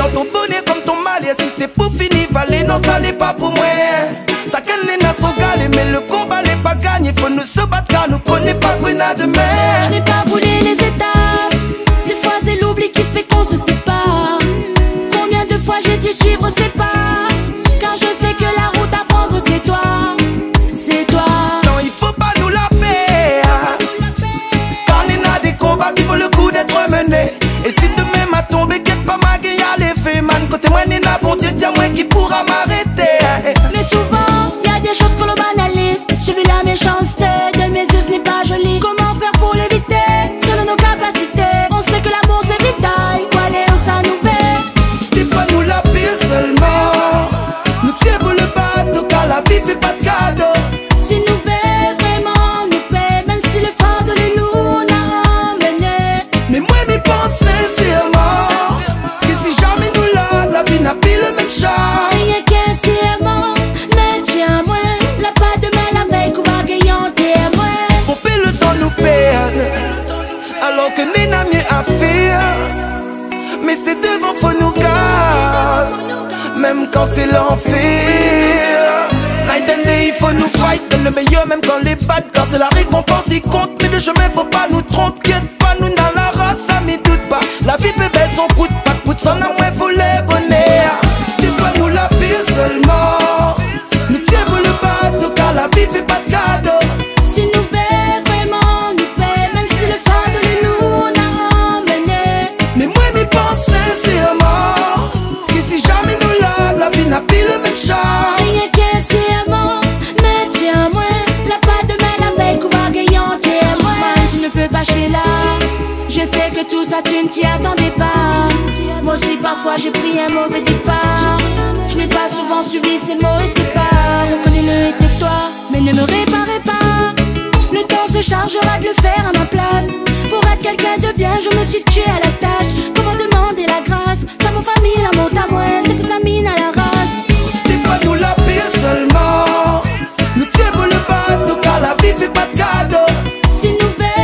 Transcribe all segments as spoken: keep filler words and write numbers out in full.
Dans ton bonnet comme ton malet, si c'est pour finir valer, non ça n'est pas pour moi. Ça canne les nas sont galés, mais le combat n'est pas gagné. Faut nous se battre car nous connaît pas Gwena demain. Je n'ai pas brûlé les étapes. Des fois c'est l'oubli qui fait qu'on se sépare. Combien de fois j'ai dû suivre ses pas, car je sais que la route à prendre c'est toi, c'est toi. Non il faut pas nous la faire, car il y a des combats qui vaut le coup d'être menés. Et si demain m'a tombé, qu'est-ce pas mal man, côté moi ni la bonté, tiens moi qui pourra m'arrêter. Mais souvent, y a des choses qu'on banalise. J'ai vu la méchanceté de mes yeux, ce n'est pas joli. Comment faire pour l'éviter? Selon nos capacités, on sait que l'amour c'est vital. Où aller où ça nous fait? Des fois nous la pire seulement. Nous tiens pour le bateau, car la vie fait pas de cadeau. Si nous fait vraiment nous paie, même si le fardeau les loups n'a ramené. Mais moi mes pensées c'est mort. Que n'est n'a mieux à faire, mais c'est devant faut nous garder, même quand c'est l'enfer. Night and day, il faut nous fight, donne le meilleur même quand les bad, car c'est la récompense qui compte. Mais de chemin faut pas nous tromper, qu'est pas nous dans la race, ça m'y doute pas. La vie bébé son coup de patte, pout son amour faut les bonner. Des fois nous la pire seulement, nous tiens pour le bateau car la vie fait pas de cadeau. Si nous tout ça tu ne t'y attendais pas. Moi aussi parfois j'ai pris un mauvais départ. Je n'ai pas souvent suivi ces mots et ces pas. Reconnais-le était toi, mais ne me réparais pas. Le temps se chargera de le faire à ma place. Pour être quelqu'un de bien je me suis tué à la tâche. Comment demander la grâce? Ça mon famille, l'amour à moi, c'est que ça mine à la race. Des fois nous la pire seulement, nous tiens pour le bateau car la vie fait pas de cadeau. Si nous verrons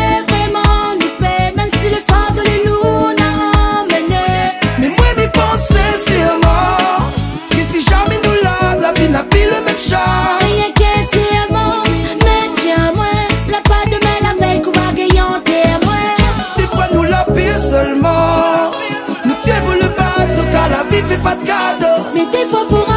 seulement, nous tiens pour le bateau car la vie fait pas de cadeau. Mais des fois faut